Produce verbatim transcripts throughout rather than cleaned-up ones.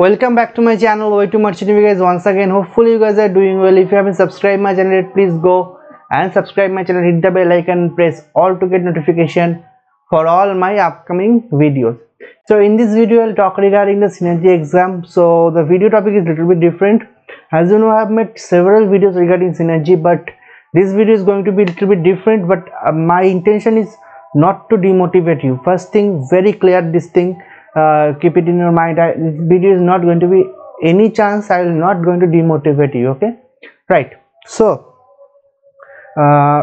Welcome back to my channel Way two Merchant Navy, guys. Once again, hopefully you guys are doing well. If you haven't subscribed my channel, please go and subscribe my channel, hit the bell icon, press all to get notification for all my upcoming videos. So in this video I'll talk regarding the Synergy exam. So the video topic is a little bit different. As you know, I have made several videos regarding Synergy, but this video is going to be a little bit different. But uh, my intention is not to demotivate you. First thing, very clear this thing, uh, keep it in your mind. I, this video is not going to be any chance I will not going to demotivate you, okay? Right. So uh,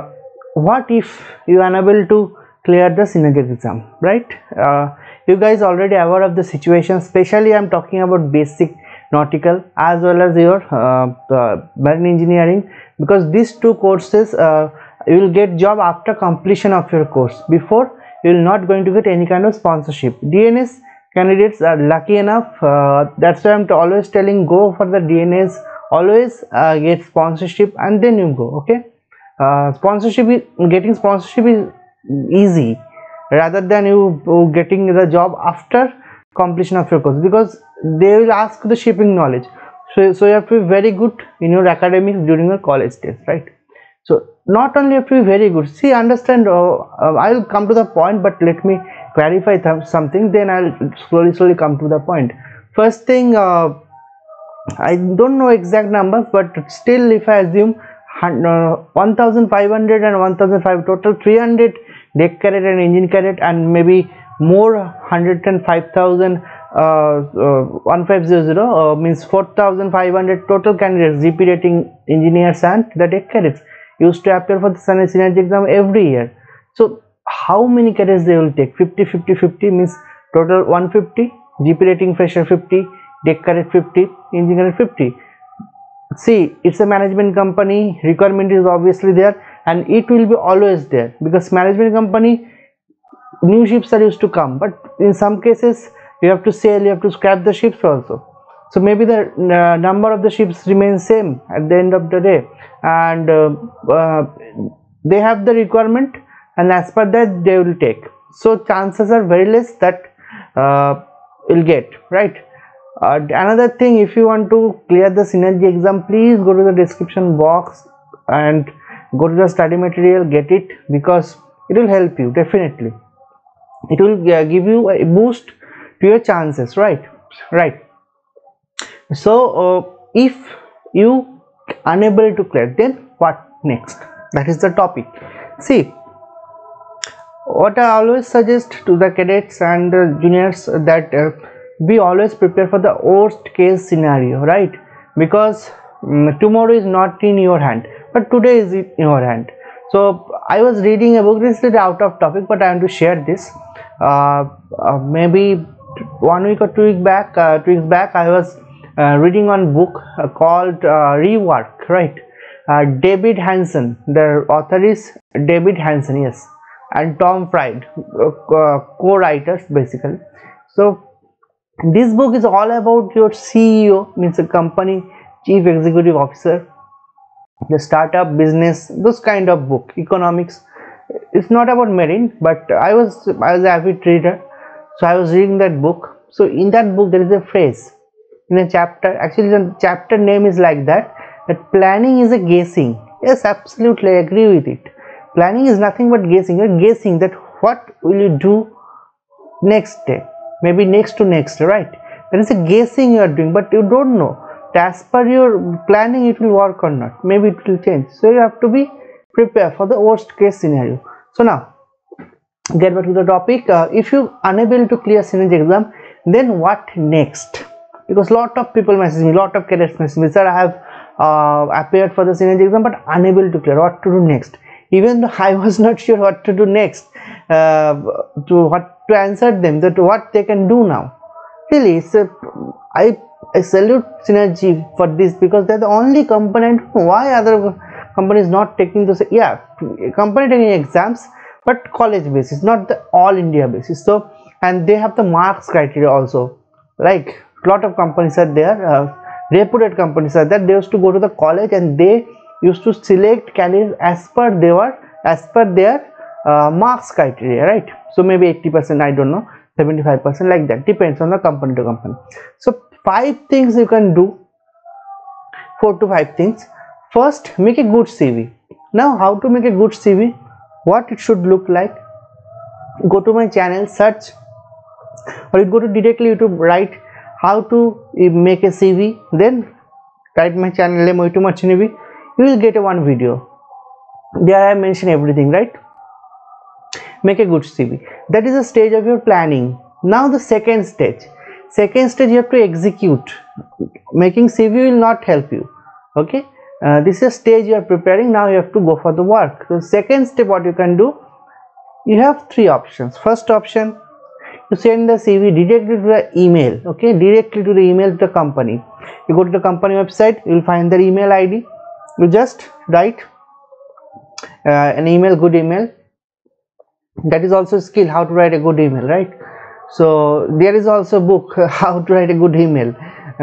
what if you are unable to clear the Synergy exam, right? Uh, you guys already aware of the situation, especially I'm talking about basic nautical as well as your uh, uh, marine engineering, because these two courses uh, you will get job after completion of your course. Before, you will not going to get any kind of sponsorship. D N S candidates are lucky enough, uh, that's why I'm always telling, go for the D N S, always uh, get sponsorship and then you go, okay? Uh, sponsorship is, getting sponsorship is easy rather than you getting the job after completion of your course, because they will ask the shipping knowledge. So, so you have to be very good in your academics during your college days, right? So not only you have to be very good, see, understand, uh, uh, I'll come to the point, but let me clarify something, then I'll slowly slowly come to the point. First thing, uh, I don't know exact numbers, but still if I assume one thousand five hundred and one thousand five hundred, total three hundred deck cadet and engine cadet, and maybe more one hundred five thousand uh, uh, one thousand five hundred uh, means four thousand five hundred total candidates, G P rating engineers and the deck cadets used to appear for the Synergy exam every year. So how many cadets they will take? Fifty fifty fifty means total one hundred fifty, G P rating fresher fifty, deck cadet fifty, engineer fifty. See, it's a management company, requirement is obviously there, and it will be always there, because management company, new ships are used to come, but in some cases you have to sail, you have to scrap the ships also. So maybe the uh, number of the ships remains same at the end of the day, and uh, uh, they have the requirement, and as per that they will take. So chances are very less that uh, you'll get, right? Uh, another thing, if you want to clear the Synergy exam, please go to the description box and go to the study material, get it, because it will help you definitely. It will uh, give you a boost to your chances, right? Right. So uh, if you unable to clear, then what next? That is the topic. See, what I always suggest to the cadets and uh, juniors, that uh, be always prepared for the worst case scenario, right? Because um, tomorrow is not in your hand, but today is in your hand. So I was reading a book, this is out of topic, but I want to share this. Uh, uh, maybe one week or two weeks back, uh, two weeks back I was uh, reading on book uh, called uh, Rework, right? Uh, David Hansen, the author is David Hansen, yes, and Tom Fried, uh, uh, co-writers basically. So this book is all about your C E O, means a company chief executive officer, the startup business, those kind of book, economics. It's not about marine, but I was I was an avid reader, so I was reading that book. So in that book there is a phrase in a chapter, actually the chapter name is like that, that planning is a guessing. Yes, absolutely, I agree with it. Planning is nothing but guessing. You're guessing that what will you do next day, maybe next to next, right? There is a guessing you are doing, but you don't know as per your planning it will work or not, maybe it will change. So you have to be prepared for the worst case scenario. So now get back to the topic. Uh, if you unable to clear Synergy exam, then what next? Because lot of people message me, lot of cadets message me, sir, I have uh, appeared for the Synergy exam but unable to clear, what to do next? Even though I was not sure what to do next, uh, to what to answer them, that what they can do now. Really, it's a, I, I salute Synergy for this, because they're the only company. Why other companies not taking those? Yeah, company taking exams, but college basis, not the all India basis. So, and they have the marks criteria also. Like lot of companies are there, uh, reputed companies are there. They used to go to the college and they used to select candidates as per they were, as per their Uh, marks criteria, right? So maybe eighty percent, I don't know, seventy-five percent, like that, depends on the company to company. So five things you can do, four to five things. First, make a good C V. Now, how to make a good C V? What it should look like? Go to my channel, search, or you go to directly YouTube, write how to make a C V, then type my channel name Way two Merchant Navy. You will get a one video. There I mentioned everything, right? Make a good C V. That is the stage of your planning. Now the second stage. Second stage, you have to execute. Making C V will not help you. Okay, uh, this is a stage you are preparing. Now you have to go for the work. So second step, what you can do? You have three options. First option, you send the C V directly to the email. Okay, directly to the email to the company. You go to the company website. You will find their email I D. You just write uh, an email, good email. That is also a skill, how to write a good email, right? So there is also a book, uh, how to write a good email.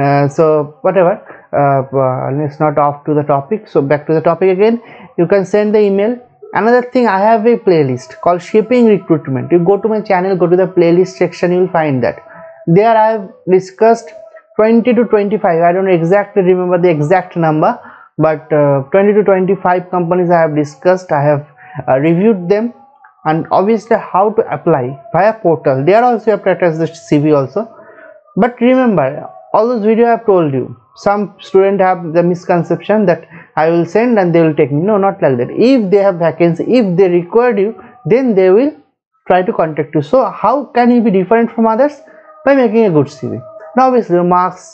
Uh, so whatever, uh, uh, it's not off to the topic. So back to the topic again. You can send the email. Another thing, I have a playlist called Shipping Recruitment. You go to my channel, go to the playlist section, you will find that. There I have discussed twenty to twenty-five, I don't exactly remember the exact number, but uh, twenty to twenty-five companies I have discussed, I have uh, reviewed them, and obviously how to apply via portal. There also you have to attach the C V also. But remember, all those videos I have told you, some students have the misconception that I will send and they will take me. No, not like that. If they have vacancy, if they required you, then they will try to contact you. So how can you be different from others? By making a good C V. Now obviously your marks,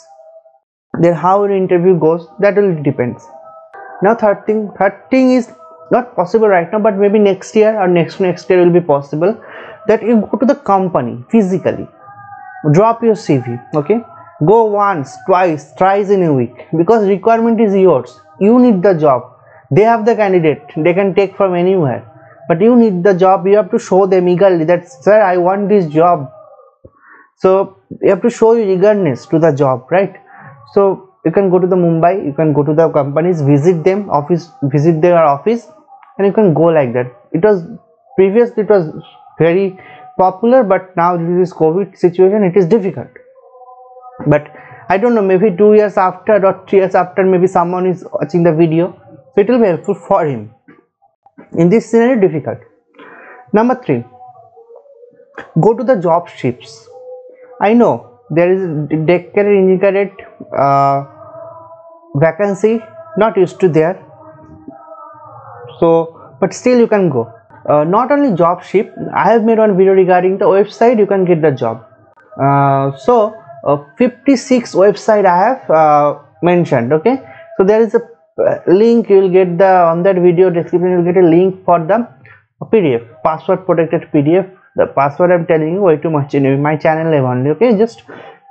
then how your interview goes, that will depends. Now third thing, third thing is not possible right now, but maybe next year or next next year will be possible, that you go to the company physically, drop your C V. Okay, go once, twice, thrice in a week, because requirement is yours. You need the job. They have the candidate. They can take from anywhere, but you need the job. You have to show them eagerly that, sir, I want this job. So you have to show your eagerness to the job, right? So you can go to the Mumbai. You can go to the companies, visit them office, visit their office. And you can go like that. It was previously it was very popular, but now due to this COVID situation, it is difficult. But I don't know, maybe two years after or three years after, maybe someone is watching the video, so it will be helpful for him. In this scenario, difficult. Number three, go to the job shifts. I know there is a deck career engineer uh, vacancy, not used to there. So, but still you can go. Uh, not only job ship, I have made one video regarding the website you can get the job. Uh, so uh, fifty-six website I have uh, mentioned. Okay, so there is a uh, link, you will get the on that video description, you will get a link for the P D F, password protected P D F. The password I am telling you, Way two Merchant Navy, my channel name only. Okay, just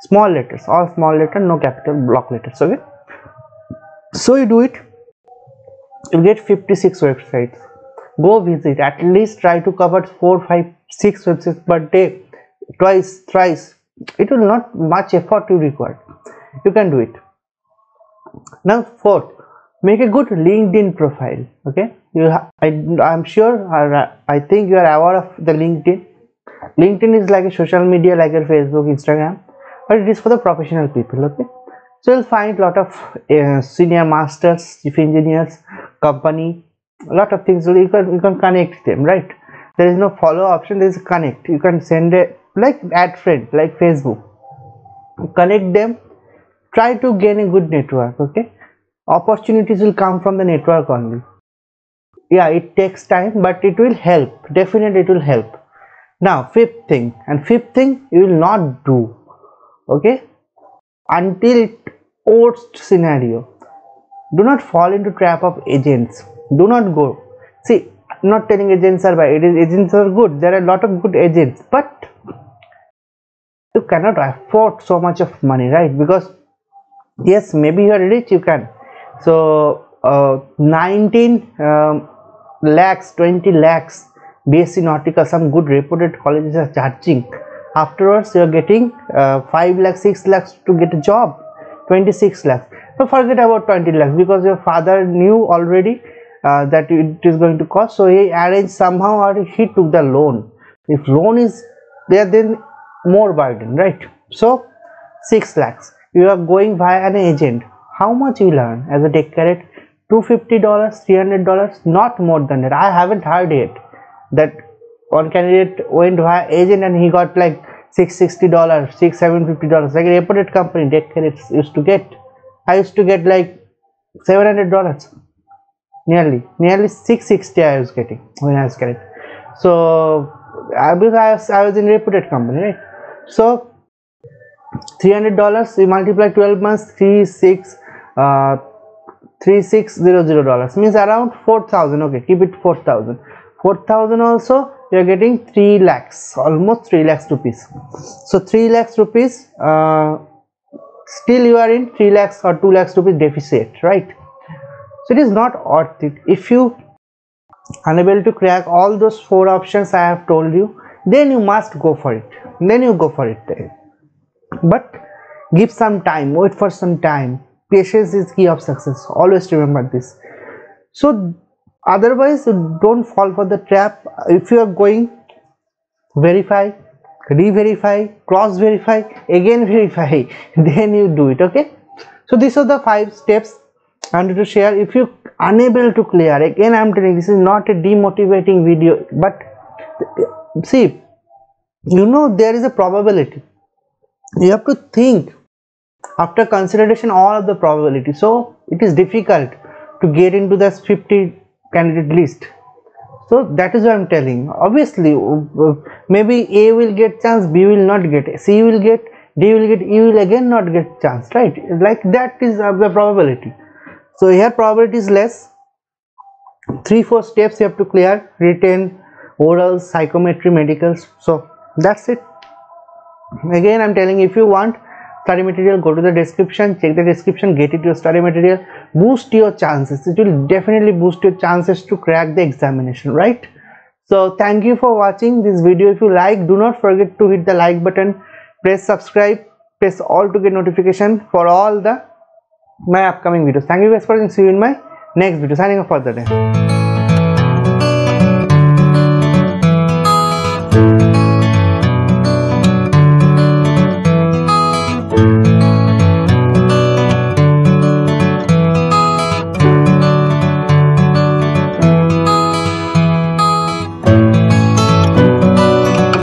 small letters, all small letters, no capital block letters. Okay, so you do it. You get fifty-six websites. Go visit, at least try to cover four, five, six websites per day, twice, thrice. It will not much effort you require. You can do it. Now fourth, make a good LinkedIn profile. Okay, you have, I am sure, or I think you are aware of the LinkedIn. LinkedIn is like a social media, like your Facebook, Instagram, but it is for the professional people. Okay, so you'll find a lot of uh, senior masters, chief engineers, company, a lot of things. So you can you can connect them, right? There is no follow option. There is connect. You can send a like add friend, like Facebook. Connect them. Try to gain a good network. Okay, opportunities will come from the network only. Yeah, it takes time, but it will help. Definitely, it will help. Now, fifth thing, and fifth thing you will not do. Okay, until worst scenario. Do not fall into trap of agents. Do not go. See, I'm not telling agents are bad. Agents are good. There are a lot of good agents, but you cannot afford so much of money, right? Because yes, maybe you are rich, you can. So uh, nineteen um, lakhs, twenty lakhs, B S C Nautica, some good reputed colleges are charging. Afterwards, you are getting uh, five lakhs, six lakhs to get a job, twenty-six lakhs. So forget about twenty lakhs, because your father knew already uh, that it is going to cost, so he arranged somehow, or he took the loan. If loan is there, then more burden, right? So six lakhs. you are going via an agent, how much you learn as a tech carrot? two hundred fifty dollars, three hundred dollars, not more than that. I haven't heard it that one candidate went via agent and he got like six hundred sixty dollars, six hundred fifty dollars, like a reputed company tech carrots used to get. I used to get like seven hundred dollars, nearly nearly six hundred sixty I was getting when I was carrot. So I was, I was in reputed company, right? So three hundred dollars, you multiply twelve months, three six uh three thousand six hundred dollars means around four thousand. Okay, keep it four thousand. four thousand also you are getting three lakhs, almost three lakhs rupees. So three lakhs rupees, uh still you are in three lakhs or two lakhs rupees deficit, right? So it is not worth it. If you unable to crack all those four options I have told you, then you must go for it, then you go for it then. But give some time, wait for some time. Patience is key of success, always remember this. So otherwise you don't fall for the trap. If you are going, verify, re-verify, cross-verify, again verify, then you do it. Okay, so these are the five steps I wanted to share. If you unable to clear, again I am telling, this is not a demotivating video, but see, you know, there is a probability. You have to think after consideration all of the probability. So it is difficult to get into the fifty candidate list. So that is what I am telling. Obviously maybe A will get chance, B will not get, C will get, D will get, E will again not get chance, right? Like that is the probability. So here probability is less. Three four steps you have to clear: written, oral, psychometry, medicals. So that's it. Again I'm telling, if you want study material, go to the description, check the description, get it your study material, boost your chances. It will definitely boost your chances to crack the examination, right? So thank you for watching this video. If you like, do not forget to hit the like button, press subscribe, press all to get notification for all the my upcoming videos. Thank you guys for watching. See you in my next video. Signing off for the day.